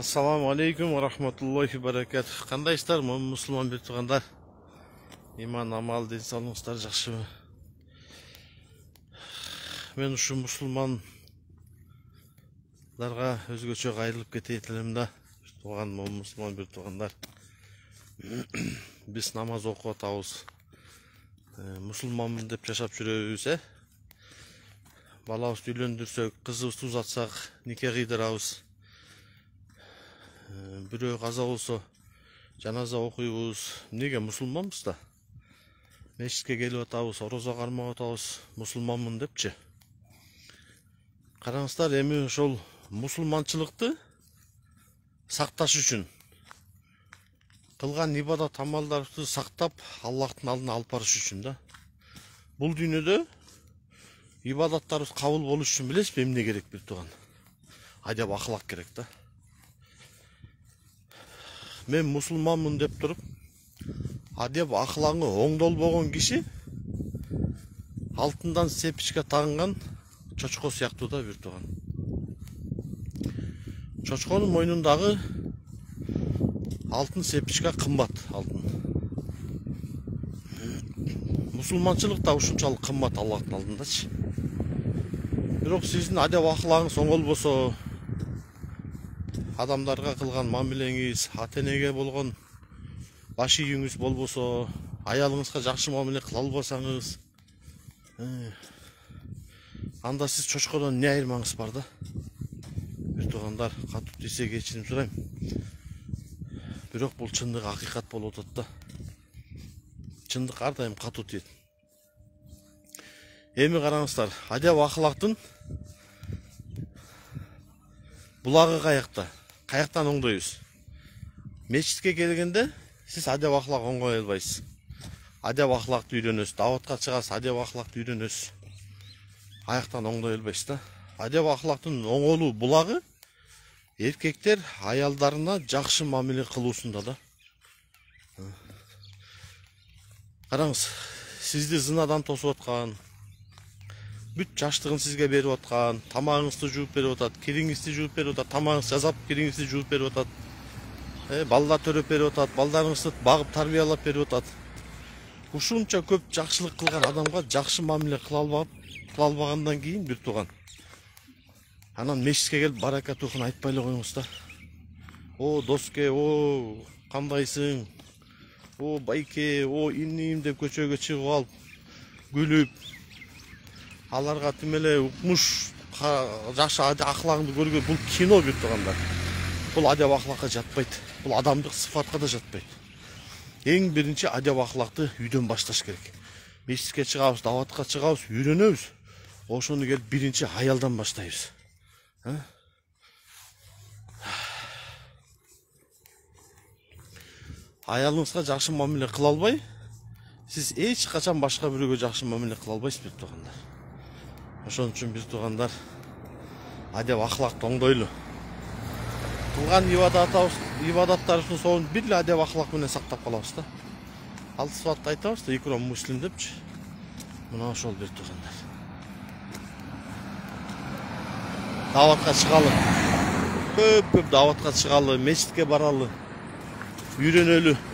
Assalamu alaikum ve rahmatullahi ve berekatuhu. Qandaysiz Müslüman bir tuğandar? İman, amal, din sağlığınızlar yaxşı mı? Men şu Müslümanlarga özgöçe ayrılıp ketey tilimde. Tuğan Müslüman bir tuğandar. Biz namaz okup atabız. Müslümanmın dep yaşap jüröbüz. Balabızdı үйлөндүрсөк, кызыбызды узатсак, нике кыйдырабыз. Бирөө каза болсо, жаназа окуйбуз. Неге мусулманбыз да? Мечитке келип атабыз, орозо кармап атабыз, мусулманмын депчи. Караңыздар, эми ошол мусулманчылыкты сакташ үчүн кылган ибадат амалдарды сактап, Аллахтын алдына алып барыш үчүн да. Бул дүйнөдө İbadatlarımız kabul oluş için bileyiz mi? Emine gerek bir tuğan. Acaba ahlak gerek de. Ben Müslümanım deyip durup acaba ahlakını ondol boğun kişi altından sepişke tağınan çocuğu siyaktı da bir tuğan. Çocuğunun boynundağı altın sepişke kımbat altın. Müslümançılık da uşunçalık kımbat Allah'ın aldığında. Birok sizin adab ahlağın soğul boso, adamlarga kılgan mamileniz, hatenege bolgon, başı yüngüz bol boso, ayalınızga jakşı mamile kılal bosanız, anda siz çoşkodan ne ayırmanız barda? Bir tuğandar, katıp dese geçinim sorayım. Birok bul çındık hakikat bol otat da. Çındık ardayım katıp diyet. Emi karanızlar, adab ahlaktın bulağı kayakta, kayaktan ondayız. Meçitke gelgende siz adab ahlak onga elbayız. Adab ahlak düğününüz, davetka çıkas adab ahlak düğününüz. Ayaktan onda elbayız da. Adab ahlaktın oğlu bulağı erkekler hayallarına jakşı mamile kılısında da. Karanız, sizde zınadan tosu atkan, büt çaştığın sizge beri otkan, tamağınızı juup beri otat, kirinizde juup beri otat, tamağınızı yazap kirinizde juup beri otat, balda töröp beri otat, baldarınızı bağıp tarbiyalap beri otat. Uşunça köp jakşılık kılgan adamga jakşı mamile kılalbağandan keyin bir tuğan. Anan meşitke gelip baraka tuğun aytpayla koyuңuz da. O dostke, o kandaysın, o bayke, o inniyim dep köçögö çıgıp alıp, gülüp, alarga tümele ukmuş, jakşı ahlakını görgön, bul kino bir tuğandar. Bul adab ahlakka jatpayt, bul adamdık sıfatka da jatpayt. Eň birinçi adab ahlakty üýden başlaş gerek. Meşitke çygabız, dawatka çygabız, üýrönöbüz. Oşunu gelip birinçi hayaldan başlayıbız. Hayalyňyzga jakşı mamile kıla albay, siz hiç kaçan başka biröөгө jakşı mamile kıla albaysız bir tuğandar. Oşun için biz tuğandar adab ahlak toğdoylu. Kılgan ibadatlarımızın soğun birle adab ahlak bilen saktap kalabız da. Altı sıfatı aytabız da ikrom muslim depçi. Muna oşol bir tuğandar. Davatqa çıgalı. Köp köp davatqa çıgalı, meçitke baralı, üyrenölü.